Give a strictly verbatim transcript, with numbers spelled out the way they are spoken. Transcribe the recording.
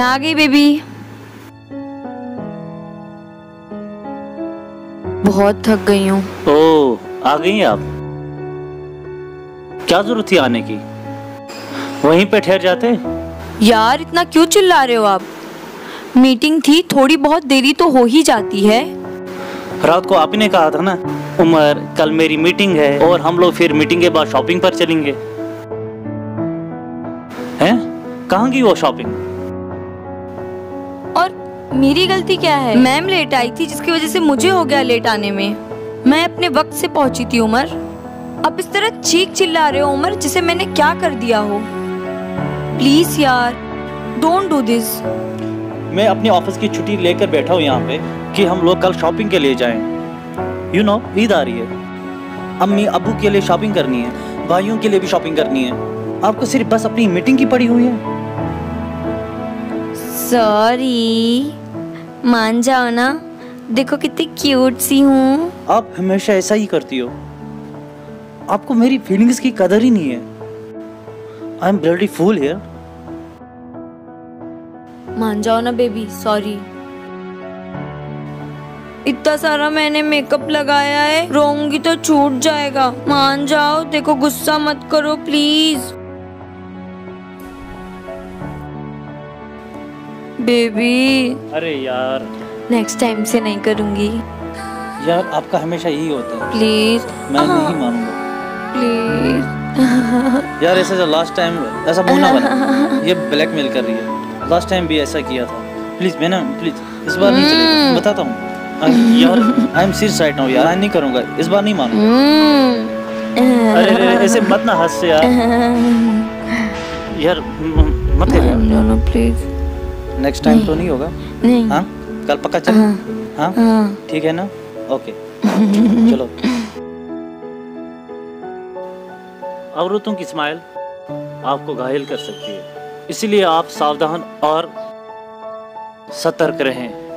मैं आ गई बेबी। बहुत थक गई हूँ। ओ, आ गई आप? क्या जरूरत थी आने की, वहीं पे ठहर जाते। यार इतना क्यों चिल्ला रहे हो आप? मीटिंग थी, थोड़ी बहुत देरी तो हो ही जाती है। रात को आपने कहा था ना उमर, कल मेरी मीटिंग है और हम लोग फिर मीटिंग के बाद शॉपिंग पर चलेंगे। हैं? कहाँ की वो शॉपिंग? और मेरी गलती क्या है? मैम लेट आई थी, जिसकी वजह से मुझे हो गया लेट आने में। मैं अपने वक्त से पहुंची थी उमर। अब इस तरह चीख चिल्ला रहे हो उमर, जिसे मैंने क्या कर दिया हो। प्लीज यार, डोंट डू दिस। मैं अपने ऑफिस की छुट्टी लेकर बैठा हूँ यहाँ पे कि हम लोग कल शॉपिंग के लिए जाएं। यू नो ईद आ रही है, अम्मी अबू के लिए शॉपिंग करनी है, भाइयों के लिए भी शॉपिंग करनी है। आपको सिर्फ बस अपनी मीटिंग की पड़ी हुई है। सॉरी, मान जाओ ना। देखो कितनी क्यूट सी हूँ। आप हमेशा ऐसा ही करती हो, आपको मेरी फीलिंग्स की कदर ही नहीं है। I am bloody fool here. मान जाओ ना बेबी, सॉरी। इतना सारा मैंने मेकअप लगाया है, रोंगी तो छूट जाएगा। मान जाओ, देखो गुस्सा मत करो प्लीज। बेबी अरे यार, नेक्स्ट टाइम से नहीं करूंगी। यार आपका हमेशा यही होता है। प्लीज, मैं नहीं मानूंगा प्लीज। यार ऐसा लास्ट टाइम ऐसा बोलना बना। ये ब्लैकमेल कर रही है। लास्ट टाइम भी ऐसा किया था। प्लीज मैं ना, प्लीज इस बार नहीं चलेगा, बताता हूँ। यार I am serious right now यार, मैं नहीं करूँगा इस बार, नहीं मानूंगा। अरे ऐसे मत ना हंस यार, यार मत है यार प्लीज। नेक्स्ट टाइम तो नहीं होगा? नहीं। हाँ कल पक्का चल। हाँ ठीक है ना, ओके चलो। औरतों की स्माइल आपको घायल कर सकती है, इसलिए आप सावधान और सतर्क रहें।